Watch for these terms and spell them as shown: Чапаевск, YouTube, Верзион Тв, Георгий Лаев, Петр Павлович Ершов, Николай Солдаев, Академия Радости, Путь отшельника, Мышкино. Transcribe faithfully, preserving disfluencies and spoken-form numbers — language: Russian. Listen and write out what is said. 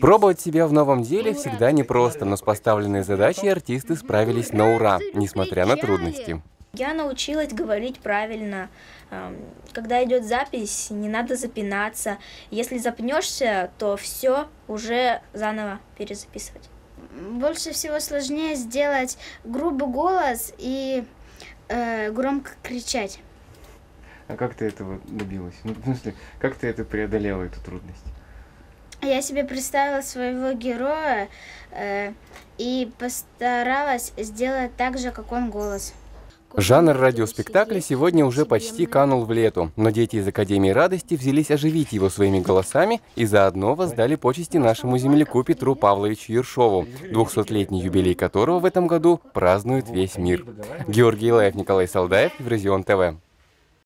Пробовать себя в новом деле всегда непросто, но с поставленной задачей артисты справились на ура, несмотря на трудности. Я научилась говорить правильно. Когда идет запись, не надо запинаться. Если запнешься, то все уже заново перезаписывать. Больше всего сложнее сделать грубый голос и э, громко кричать. А как ты этого добилась? Ну, в смысле, как ты это преодолела, эту трудность? Я себе представила своего героя э, и постаралась сделать так же, как он голос. Жанр радиоспектакля сегодня уже почти канул в лету, но дети из Академии Радости взялись оживить его своими голосами и заодно воздали почести нашему земляку Петру Павловичу Ершову, двухсотлетний юбилей которого в этом году празднует весь мир. Георгий Лаев, Николай Солдаев, Верзион Тв.